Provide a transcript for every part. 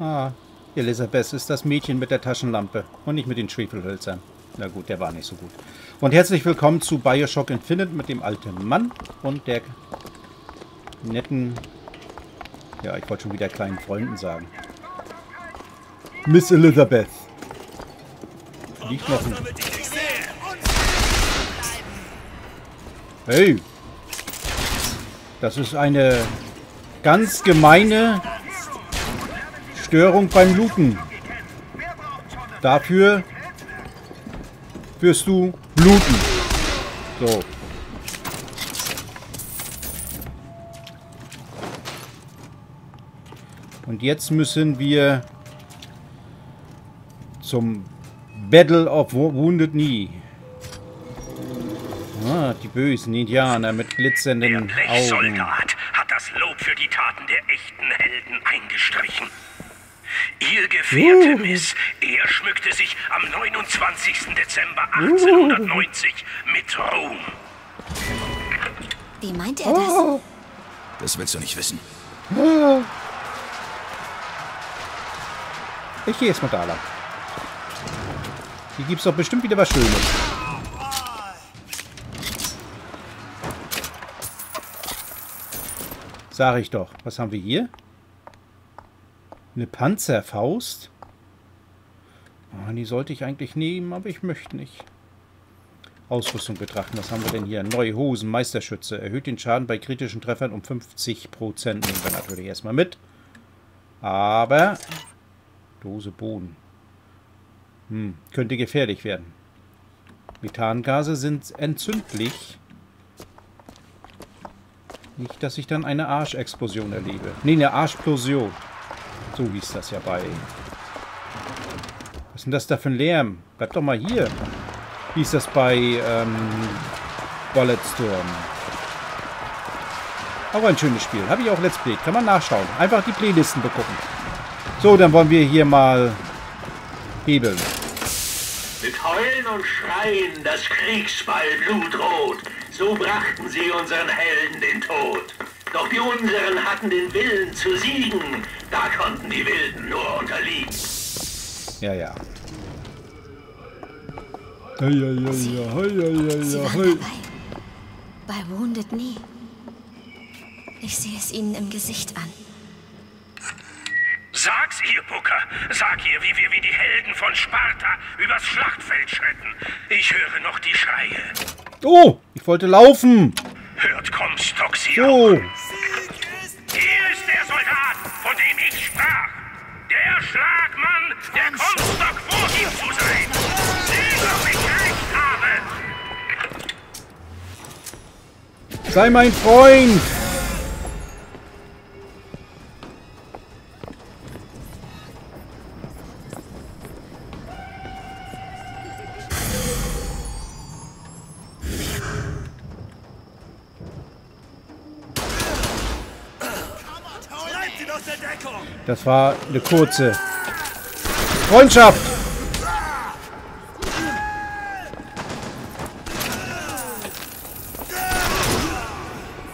Ah, Elizabeth ist das Mädchen mit der Taschenlampe und nicht mit den Schwefelhölzern. Na gut, der war nicht so gut. Und herzlich willkommen zu Bioshock Infinite mit dem alten Mann und der netten... Ja, ich wollte schon wieder kleinen Freunden sagen. Miss Elizabeth. Liegt noch ein... Hey! Das ist eine ganz gemeine Störung beim Looten. Dafür wirst du looten. So. Und jetzt müssen wir zum Battle of Wounded Knee. Ah, die bösen Indianer mit glitzernden Augen. Der Blechsoldat hat das Lob für die Taten der echten Helden eingestrichen. Ihr Gefährte, Miss, er schmückte sich am 29. Dezember 1890 mit Ruhm. Wie meint er das? Oh. Das willst du nicht wissen. Oh. Ich gehe jetzt mal da lang. Hier gibt's doch bestimmt wieder was Schönes. Sag ich doch. Was haben wir hier? Eine Panzerfaust? Oh, die sollte ich eigentlich nehmen, aber ich möchte nicht. Ausrüstung betrachten. Was haben wir denn hier? Neue Hosen, Meisterschütze. Erhöht den Schaden bei kritischen Treffern um 50%. Nehmen wir natürlich erstmal mit. Aber... Dose Boden. Könnte gefährlich werden. Methangase sind entzündlich. Nicht, dass ich dann eine Arschexplosion erlebe. Nee, eine Arschplosion. So hieß das ja bei. Was ist denn das da für ein Lärm? Bleib doch mal hier. Wie hieß das bei Bulletstorm? Auch ein schönes Spiel. Habe ich auch Let's Play. Kann man nachschauen. Einfach die Playlisten begucken. So, dann wollen wir hier mal hebeln. Mit Heulen und Schreien das Kriegsbeil blutrot. So brachten sie unseren Helden den Tod. Doch die Unseren hatten den Willen zu siegen. Da konnten die Wilden nur unterliegen. Ja, ja. Hei, hei, hei, hei, hei, hei. Bei Wounded Knee. Ich sehe es ihnen im Gesicht an. Sag's ihr, Booker. Sag ihr, wie wir wie die Helden von Sparta übers Schlachtfeld schritten. Ich höre noch die Schreie. Oh, ich wollte laufen. Hört Comstock sie auch. Hier ist der Soldat, von dem ich sprach. Der Schlagmann, der Comstock vorgibt zu sein. Seh, ob ich recht habe. Sei mein Freund. Das war eine kurze Freundschaft.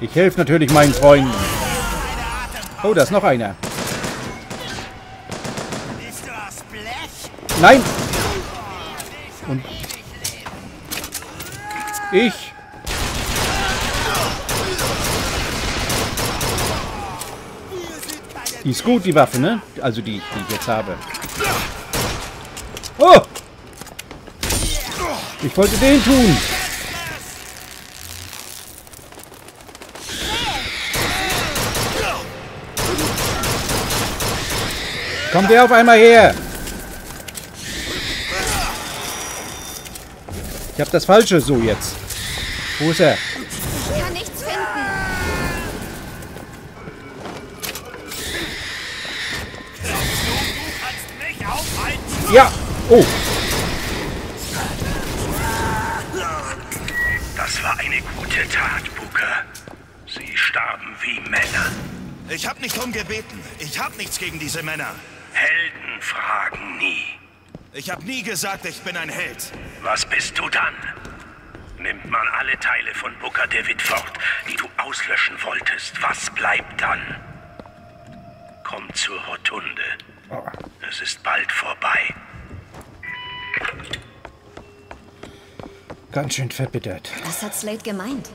Ich helfe natürlich meinen Freunden. Oh, da ist noch einer. Nein. Und ich... Die ist gut, die Waffe, ne? Also die ich jetzt habe. Oh! Ich wollte den tun! Kommt der auf einmal her! Ich hab das Falsche so jetzt. Wo ist er? Ja! Oh! Das war eine gute Tat, Booker. Sie starben wie Männer. Ich hab nicht drum gebeten. Ich hab nichts gegen diese Männer. Helden fragen nie. Ich hab nie gesagt, ich bin ein Held. Was bist du dann? Nimmt man alle Teile von Booker DeWitt fort, die du auslöschen wolltest, was bleibt dann? Komm zur Rotunde. Es ist bald vorbei. Ganz schön verbittert. Was hat Slate gemeint?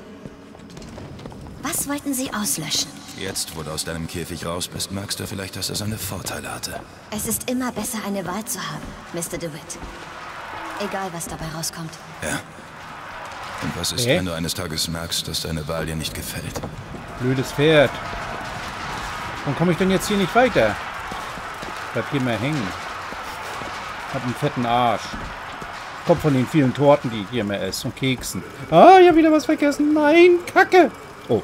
Was wollten sie auslöschen? Jetzt, wo du aus deinem Käfig raus bist, merkst du vielleicht, dass er seine Vorteile hatte. Es ist immer besser, eine Wahl zu haben, Mr. DeWitt. Egal, was dabei rauskommt. Ja. Und was ist, wenn du eines Tages merkst, dass deine Wahl dir nicht gefällt? Blödes Pferd. Warum komme ich denn jetzt hier nicht weiter? Ich bleib hier mal hängen. Ich hab einen fetten Arsch. Kommt von den vielen Torten, die ich hier mehr esse und Keksen. Ah, ich habe wieder was vergessen. Nein, Kacke. Oh.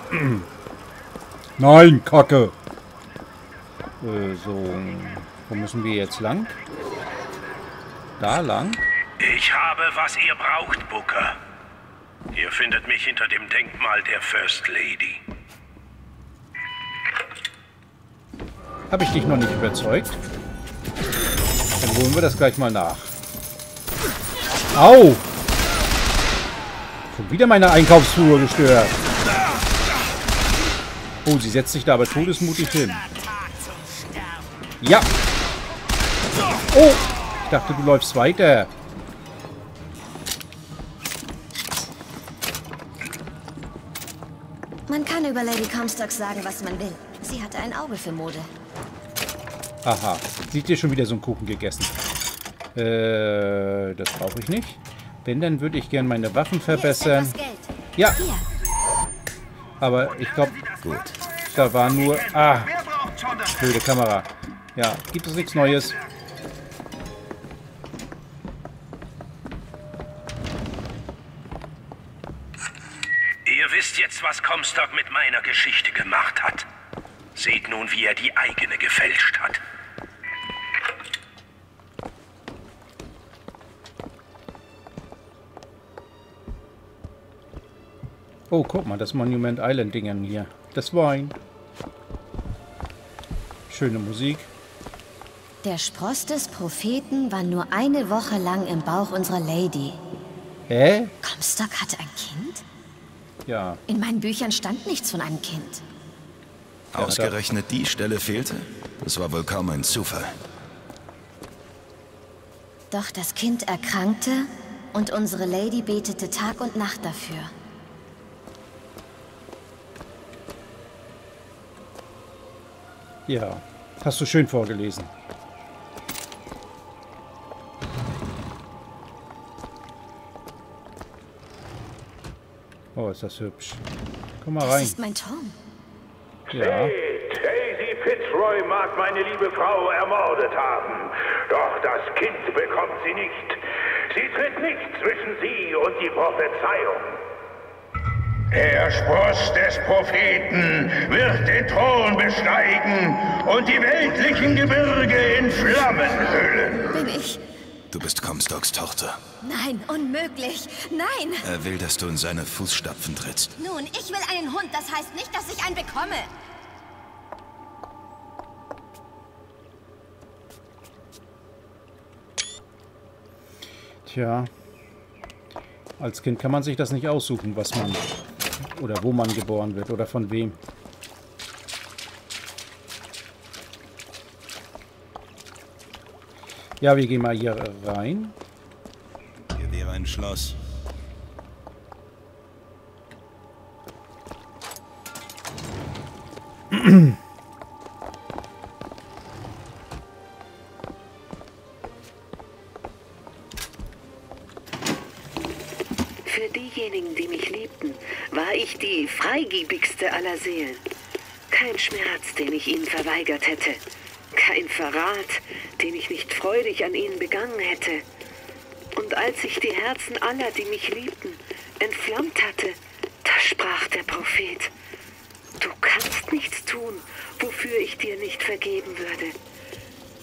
Nein, Kacke. So. Wo müssen wir jetzt lang? Da lang? Ich habe, was ihr braucht, Booker. Ihr findet mich hinter dem Denkmal der First Lady. Habe ich dich noch nicht überzeugt? Dann holen wir das gleich mal nach. Au! Schon wieder meine Einkaufstour gestört. Oh, sie setzt sich da aber todesmutig hin. Ja! Oh! Ich dachte, du läufst weiter. Man kann über Lady Comstock sagen, was man will. Sie hatte ein Auge für Mode. Aha. Sieht ihr schon wieder so einen Kuchen gegessen? Das brauche ich nicht. Wenn, dann würde ich gerne meine Waffen verbessern. Ja. Aber ich glaube, da war nur... Ah, blöde Kamera. Ja, gibt es nichts Neues. Ihr wisst jetzt, was Comstock mit meiner Geschichte gemacht hat. Seht nun, wie er die eigene gefälscht hat. Oh, guck mal, das Monument Island Dingern hier. Das Wein. Schöne Musik. Der Spross des Propheten war nur eine Woche lang im Bauch unserer Lady. Hä? Comstock hatte ein Kind? Ja. In meinen Büchern stand nichts von einem Kind. Ausgerechnet die Stelle fehlte? Das war wohl kaum ein Zufall. Doch das Kind erkrankte und unsere Lady betete Tag und Nacht dafür. Ja, hast du schön vorgelesen. Oh, ist das hübsch. Komm mal rein. Das ist mein Turm. Ja. Daisy Fitzroy mag meine liebe Frau ermordet haben, doch das Kind bekommt sie nicht. Sie tritt nicht zwischen sie und die Prophezeiung. Der Spross des Propheten wird den Thron besteigen und die weltlichen Gebirge in Flammen hüllen. Bin ich? Du bist Comstocks Tochter. Nein, unmöglich. Nein. Er will, dass du in seine Fußstapfen trittst. Nun, ich will einen Hund. Das heißt nicht, dass ich einen bekomme. Tja. Als Kind kann man sich das nicht aussuchen, was man... Oder wo man geboren wird oder von wem. Ja, wir gehen mal hier rein. Hier wäre ein Schloss. Für diejenigen, die mich liebten, war ich die freigebigste aller Seelen. Kein Schmerz, den ich ihnen verweigert hätte. Kein Verrat, den ich nicht freudig an ihnen begangen hätte. Und als ich die Herzen aller, die mich liebten, entflammt hatte, da sprach der Prophet: Du kannst nichts tun, wofür ich dir nicht vergeben würde.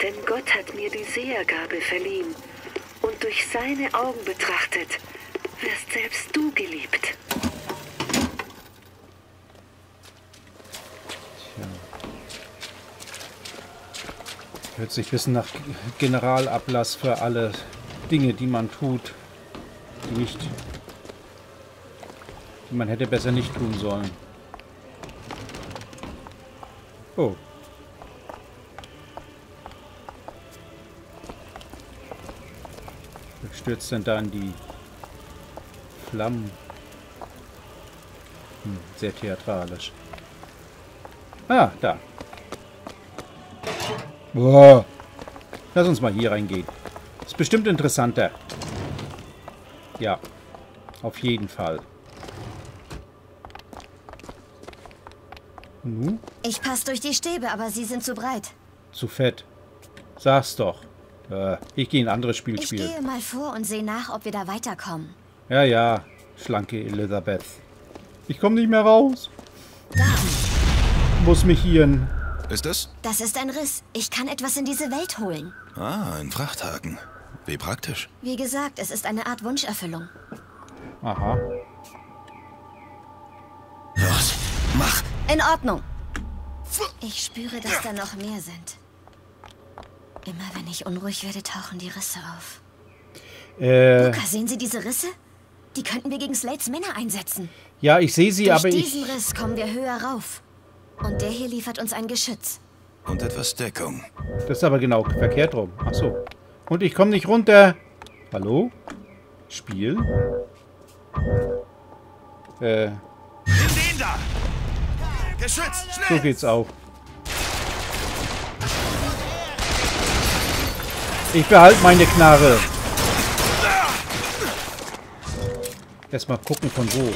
Denn Gott hat mir die Sehergabe verliehen. Und durch seine Augen betrachtet, wirst selbst du geliebt. Hört sich bis nach Generalablass für alle Dinge, die man tut, die man hätte besser nicht tun sollen. Oh. stürzt dann da in die Flammen. Hm, sehr theatralisch. Ah, da. Boah. Lass uns mal hier reingehen. Ist bestimmt interessanter. Ja, auf jeden Fall. Hm? Ich passe durch die Stäbe, aber sie sind zu breit. Zu fett. Sag's doch. Ich gehe ein anderes Spiel spielen. Ich gehe mal vor und sehe nach, ob wir da weiterkommen. Ja, ja. Schlanke Elizabeth. Ich komme nicht mehr raus. Da. Muss mich hier... Ist das? Das ist ein Riss. Ich kann etwas in diese Welt holen. Ah, ein Frachthaken. Wie praktisch. Wie gesagt, es ist eine Art Wunscherfüllung. Aha. Los, mach! In Ordnung. Ich spüre, dass da noch mehr sind. Immer wenn ich unruhig werde, tauchen die Risse auf. Luca, sehen Sie diese Risse? Die könnten wir gegen Slates Männer einsetzen. Ja, ich sehe sie, aber ich... Durch diesen Riss kommen wir höher rauf. Und der hier liefert uns ein Geschütz. Und etwas Deckung. Das ist aber genau verkehrt rum. Ach so. Und ich komme nicht runter. Hallo? Spiel? Nimm den da! Geschütz, schnell! So geht's auch. Ich behalte meine Knarre. Erstmal gucken von wo.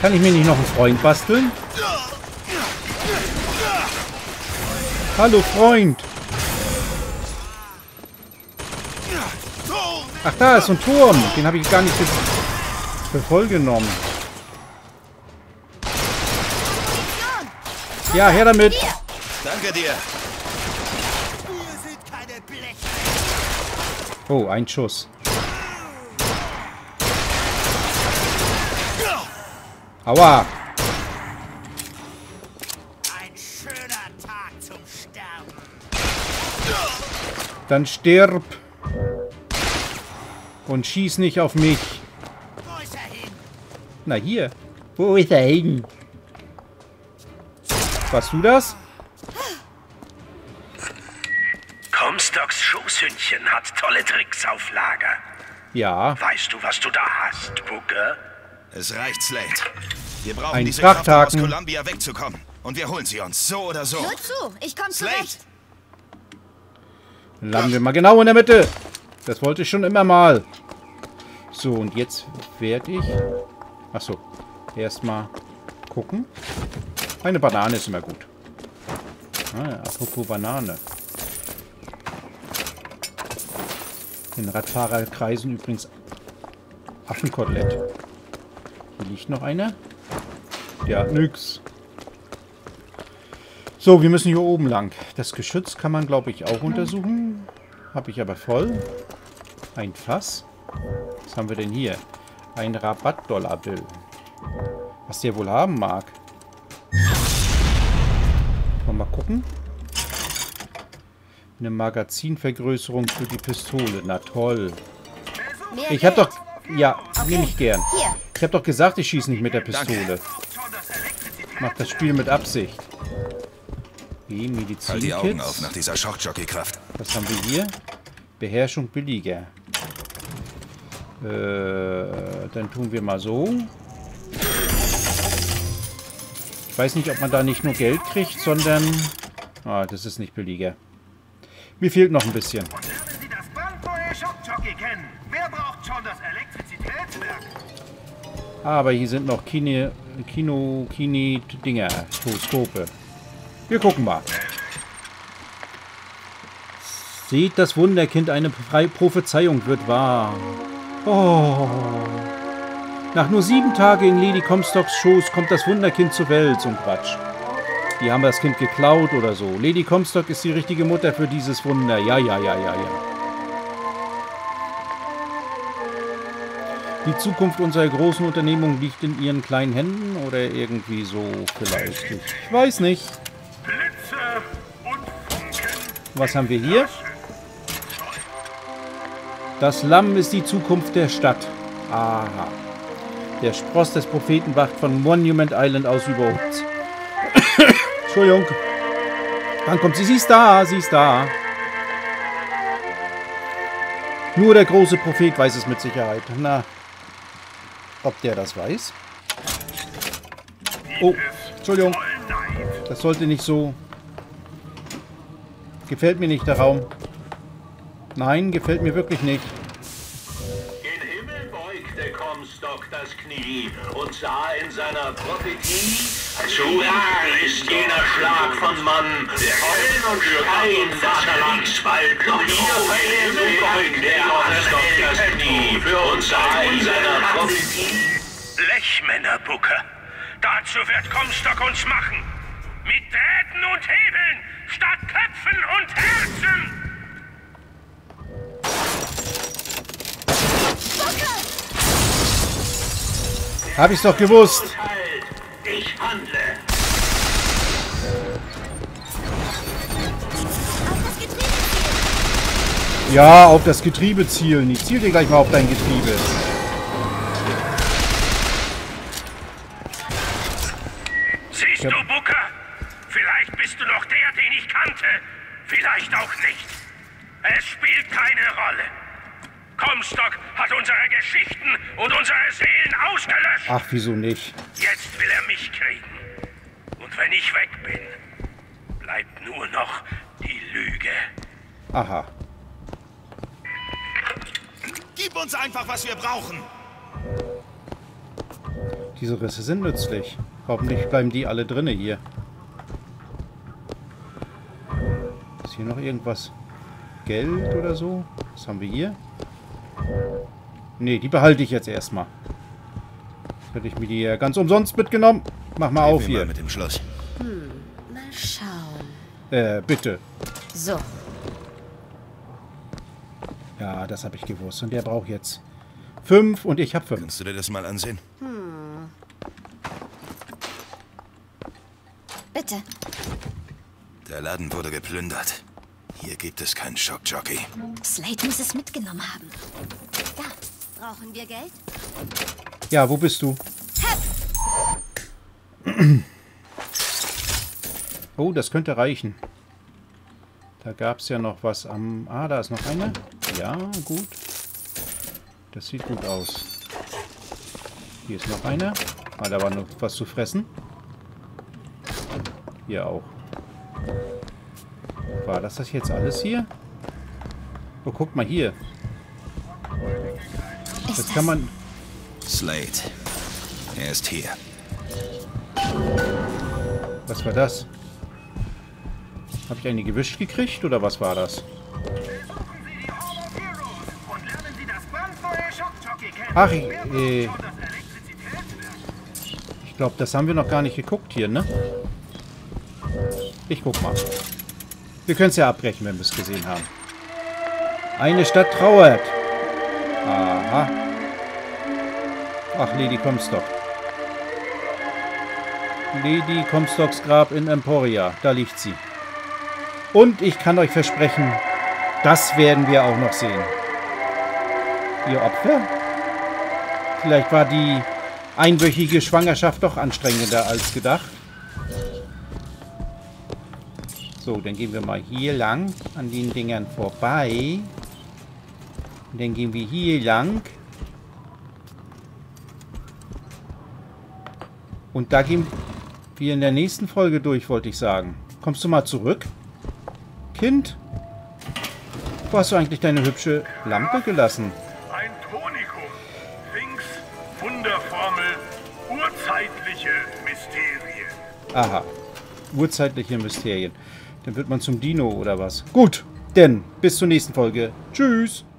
Kann ich mir nicht noch einen Freund basteln? Hallo Freund! Ach, da ist ein Turm. Den habe ich gar nicht für voll genommen. Ja, her damit. Danke dir. Oh, ein Schuss. Aua. Ein schöner Tag zum Sterben. Dann stirb. Und schieß nicht auf mich. Wo ist er hin? Na hier. Wo ist er hin? Warst du das? Comstocks Schoßhündchen hat tolle Tricks auf Lager. Ja. Weißt du, was du da hast, Booker? Es reicht, Slate. Wir brauchen diese Kraft, um aus Columbia wegzukommen. Und wir holen sie uns, so oder so. Hör zu, ich komm zurecht. Dann landen wir mal genau in der Mitte. Das wollte ich schon immer mal. So, und jetzt werde ich... Achso. Erstmal gucken. Eine Banane ist immer gut. Ah, apropos Banane. In Radfahrerkreisen übrigens Affenkotelett. Hier liegt noch einer. Ja, nix. So, wir müssen hier oben lang. Das Geschütz kann man, glaube ich, auch untersuchen. Habe ich aber voll. Ein Fass. Was haben wir denn hier? Ein Rabattdollarbill. Was der wohl haben mag. Mal gucken. Eine Magazinvergrößerung für die Pistole. Na toll. Ich habe doch... Ja, nehme ich gern. Ich habe doch gesagt, ich schieße nicht mit der Pistole. Macht das Spiel mit Absicht. Die Medizin-Kits. Halt die Augen auf nach dieser Schockjockey-Kraft. Was haben wir hier? Beherrschung billiger. Dann tun wir mal so. Ich weiß nicht, ob man da nicht nur Geld kriegt, sondern... Ah, das ist nicht billiger. Mir fehlt noch ein bisschen. Aber hier sind noch Kino-Dinger. Toskope. Wir gucken mal. Seht das Wunderkind, eine Prophezeiung wird wahr. Oh. Nach nur 7 Tagen in Lady Comstocks Schoß kommt das Wunderkind zur Welt, so ein Quatsch. Die haben das Kind geklaut oder so. Lady Comstock ist die richtige Mutter für dieses Wunder. Ja, ja, ja, ja, ja. Die Zukunft unserer großen Unternehmung liegt in ihren kleinen Händen oder irgendwie so vielleicht. Ich weiß nicht. Was haben wir hier? Das Lamm ist die Zukunft der Stadt. Aha. Der Spross des Propheten wacht von Monument Island aus über uns. Entschuldigung. Dann kommt sie. Sie ist da, sie ist da. Nur der große Prophet weiß es mit Sicherheit. Na, ob der das weiß? Oh, Entschuldigung. Das sollte nicht so... Gefällt mir nicht, der Raum. Nein, gefällt mir wirklich nicht. Gen Himmel beugte Comstock das Knie und sah in seiner Prophetie: Zu wahr ist jener Schlag von Mann, der Heulen und Schreien das Kriegswald. Doch hier verliebt beugte Comstock das Knie und sah in seiner Prophetie. Blechmänner, Booker. Dazu wird Comstock uns machen. Mit Drähten und Hebeln statt Köpfen und Herzen. Hab ich's doch gewusst. Ich handle. Ja, auf das Getriebe zielen. Ich ziel dir gleich mal auf dein Getriebe. Siehst du, Booker? Vielleicht bist du noch der, den ich kannte. Vielleicht auch nicht. Es spielt keine Rolle. Comstock hat unsere Geschichten und unsere Seelen ausgelöscht. Ach, wieso nicht? Jetzt will er mich kriegen. Und wenn ich weg bin, bleibt nur noch die Lüge. Aha. Gib uns einfach, was wir brauchen. Diese Risse sind nützlich. Hoffentlich bleiben die alle drinne hier. Ist hier noch irgendwas? Geld oder so? Was haben wir hier? Ne, die behalte ich jetzt erstmal. Hätte ich mir die ja ganz umsonst mitgenommen. Mach mal auf hier. Mit dem Schloss. Mal schauen. Bitte. So. Ja, das habe ich gewusst. Und der braucht jetzt 5 und ich habe 5. Kannst du dir das mal ansehen? Bitte. Der Laden wurde geplündert. Hier gibt es keinen Schockjockey. Slate muss es mitgenommen haben. Da, brauchen wir Geld? Ja, wo bist du? Oh, das könnte reichen. Da gab es ja noch was am... Ah, da ist noch eine. Ja, gut. Das sieht gut aus. Hier ist noch eine. Ah, da war noch was zu fressen. Hier auch. War das jetzt alles hier? Oh, guck mal hier. Jetzt kann man... Slate. Er ist hier. Was war das? Habe ich eine gewischt gekriegt oder was war das? Ach, ich glaube, das haben wir noch gar nicht geguckt hier, ne? Ich guck mal. Wir können es ja abbrechen, wenn wir es gesehen haben. Eine Stadt trauert. Aha. Ach, Lady Comstock. Lady Comstocks Grab in Emporia. Da liegt sie. Und ich kann euch versprechen, das werden wir auch noch sehen. Ihr Opfer? Vielleicht war die einwöchige Schwangerschaft doch anstrengender als gedacht. So, dann gehen wir mal hier lang an den Dingern vorbei. Und dann gehen wir hier lang. Und da gehen wir in der nächsten Folge durch, wollte ich sagen. Kommst du mal zurück? Kind? Wo hast du eigentlich deine hübsche Lampe gelassen? Ein Tonikum. Links, Wunderformel, urzeitliche Mysterien. Aha, urzeitliche Mysterien. Dann wird man zum Dino oder was. Gut, denn bis zur nächsten Folge. Tschüss.